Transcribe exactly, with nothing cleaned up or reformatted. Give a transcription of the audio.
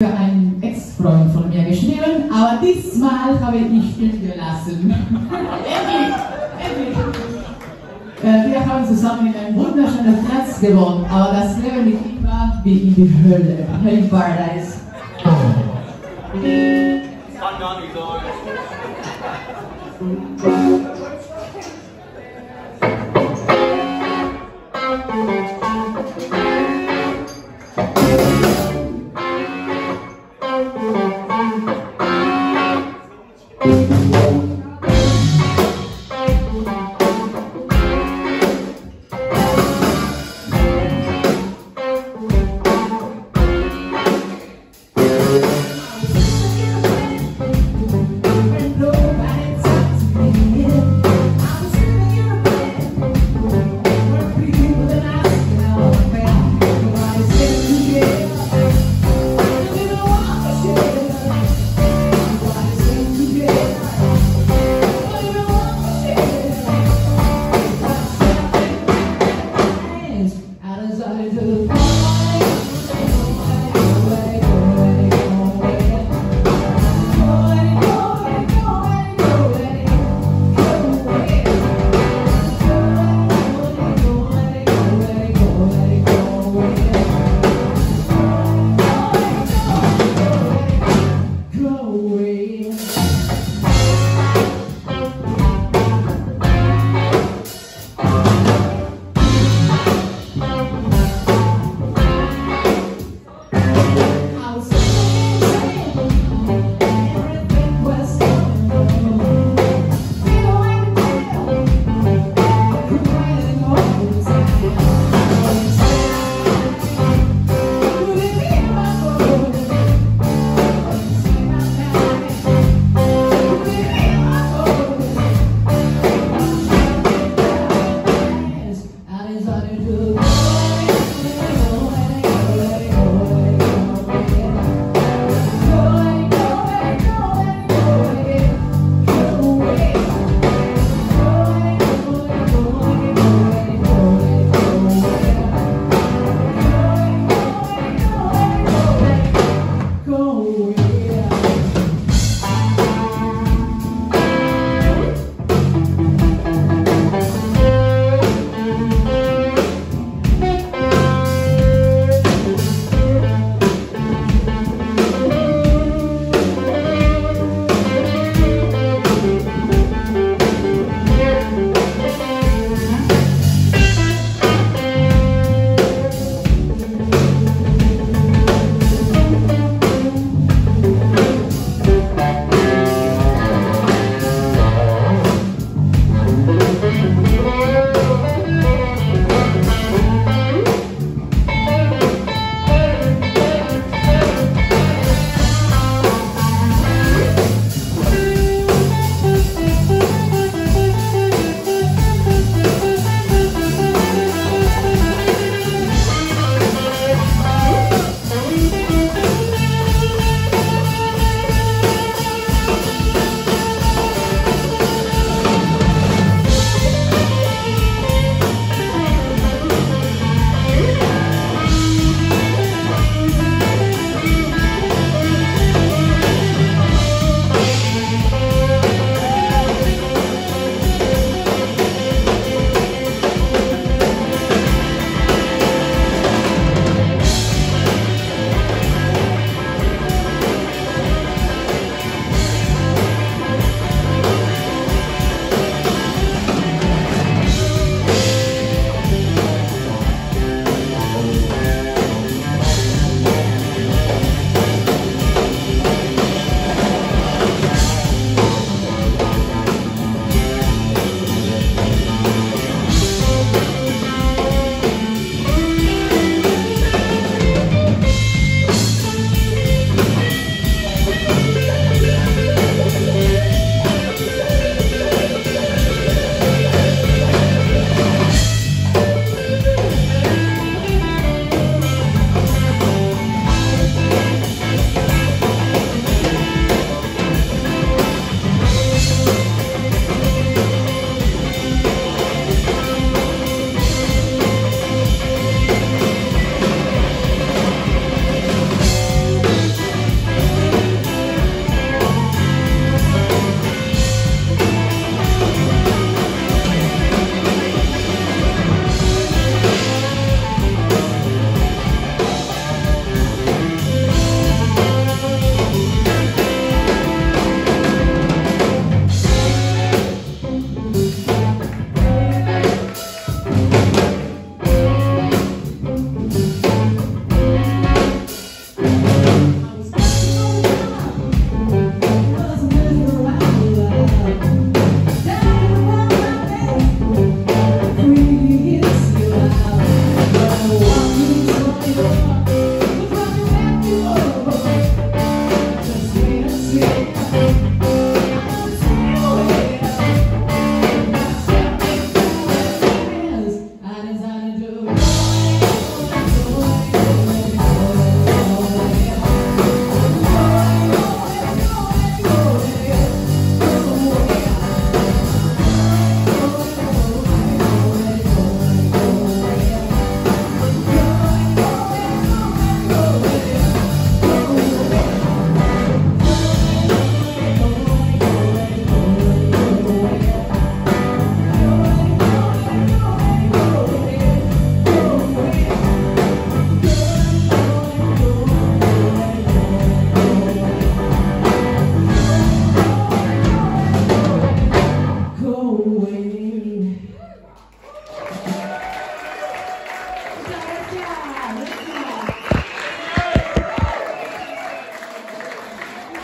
Für einen Ex-Freund von mir geschrieben, aber diesmal habe ich ihn gelassen. Er liegt, er liegt. Äh, wir haben zusammen in ein wunderschönes Herz gewohnt, aber das Leben mit ihm war wie in die Hölle, Hell Paradise. Oh.